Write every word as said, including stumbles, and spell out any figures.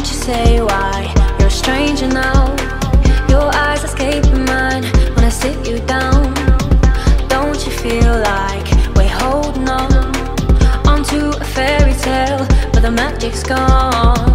Won't you say why? You're a stranger now. Your eyes escape mine when I sit you down. Don't you feel like we're holding on onto a fairy tale, but the magic's gone?